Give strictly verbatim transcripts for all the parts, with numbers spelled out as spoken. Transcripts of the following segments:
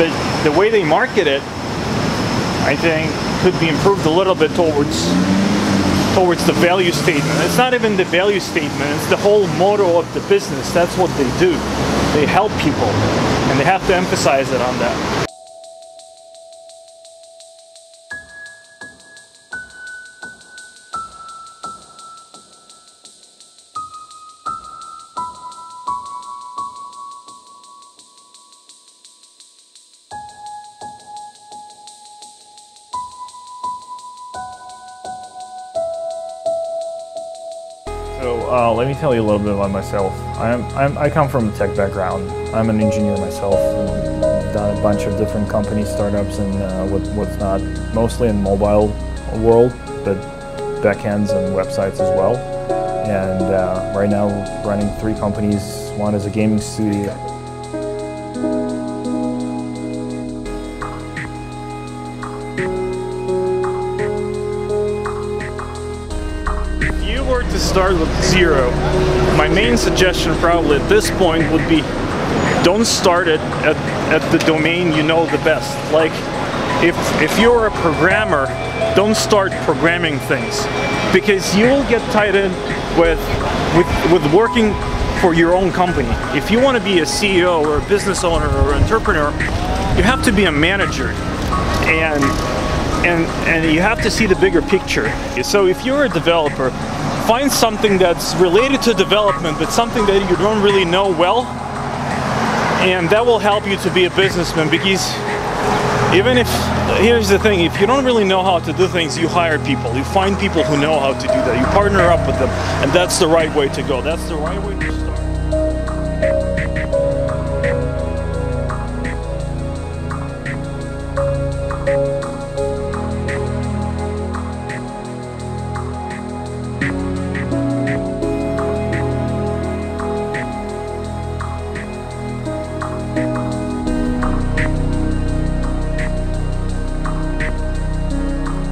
but the way they market it, I think, could be improved a little bit towards towards the value statement. It's not even the value statement, it's the whole motto of the business. That's what they do. They help people, and they have to emphasize it on that. So uh, let me tell you a little bit about myself. I'm, I'm, I come from a tech background. I'm an engineer myself. I've done a bunch of different companies, startups, and uh, what, what's not. Mostly in mobile world, but backends and websites as well. And uh, right now, running three companies. One is a gaming studio. To start with zero, my main suggestion probably at this point would be don't start it at, at the domain you know the best. Like if, if you're a programmer, don't start programming things, because you'll get tied in with, with, with working for your own company. If you want to be a C E O or a business owner or an entrepreneur, you have to be a manager, and, and, and you have to see the bigger picture. So if you're a developer, find something that's related to development, but something that you don't really know well, and that will help you to be a businessman. Because even if, here's the thing, if you don't really know how to do things, you hire people. You find people who know how to do that. You partner up with them, and that's the right way to go. That's the right way to start.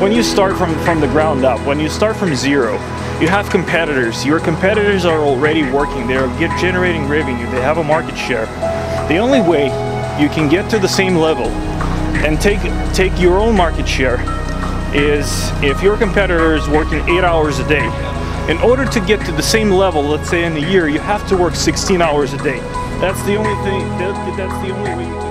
When you start from, from the ground up, when you start from zero, you have competitors. Your competitors are already working. They're generating revenue. They have a market share. The only way you can get to the same level and take, take your own market share is if your competitor is working eight hours a day. In order to get to the same level, let's say in a year, you have to work sixteen hours a day. That's the only thing, that, that's the only way you can.